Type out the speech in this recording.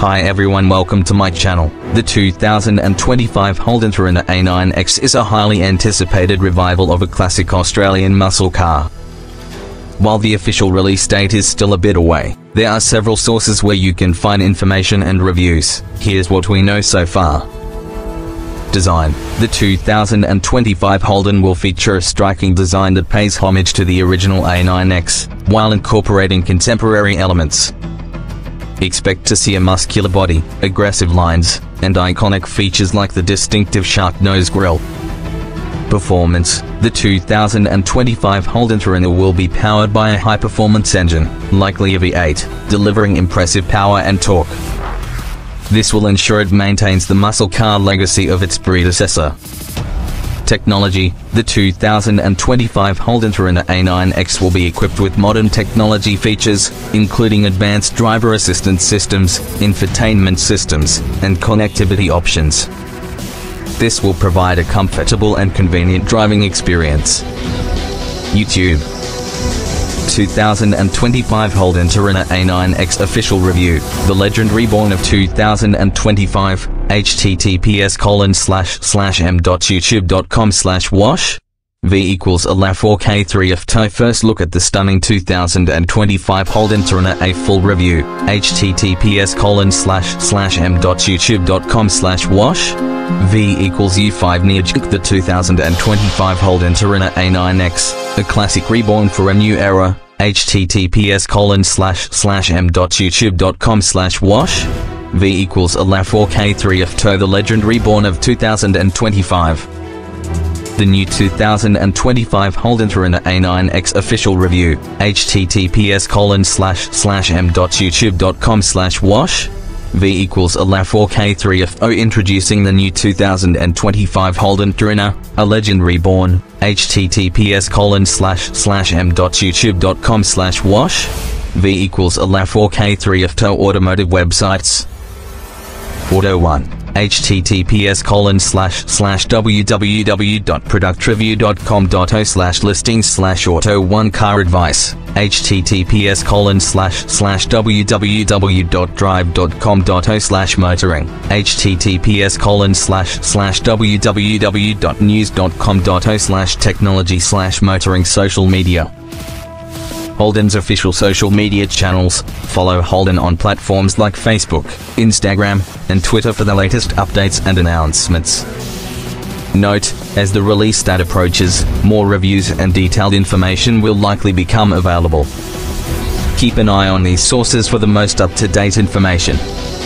Hi everyone, welcome to my channel. The 2025 Holden Torana A9X is a highly anticipated revival of a classic Australian muscle car. While the official release date is still a bit away, there are several sources where you can find information and reviews. Here's what we know so far. Design. The 2025 Holden will feature a striking design that pays homage to the original A9X, while incorporating contemporary elements. Expect to see a muscular body, aggressive lines, and iconic features like the distinctive shark nose grille. Performance. The 2025 Holden Torana will be powered by a high-performance engine, likely a V8, delivering impressive power and torque. This will ensure it maintains the muscle car legacy of its predecessor. Technology. The 2025 Holden Torana A9X will be equipped with modern technology features, including advanced driver assistance systems, infotainment systems, and connectivity options. This will provide a comfortable and convenient driving experience. YouTube. 2025 Holden Torana A9X official review. The Legend Reborn of 2025. https://m.youtube.com/wash/v=LA4K3FTI. First look at the stunning 2025 Holden Torana A full review. https://m.youtube.com/wash/v=U5NeoJic. The 2025 Holden Torana A9X, a classic reborn for a new era. https://m.youtube.com/wash/v=LA4K3FTO. The Legend Reborn of 2025. The new 2025 Holden Torana A9X official review. https://m.youtube.com/wash/v=LA4K3FTO. Introducing the new 2025 Holden Torana, a Legend Reborn. https://m.youtube.com/wash/v=LA4K3FTO. Automotive websites. Auto 1. https://www.productreview.com.au/listings/auto1 car advice. https://www.drive.com.au/motoring. https://www.news.com.au/technology/motoring. Social media. Holden's official social media channels. Follow Holden on platforms like Facebook, Instagram, and Twitter for the latest updates and announcements. Note, as the release date approaches, more reviews and detailed information will likely become available. Keep an eye on these sources for the most up-to-date information.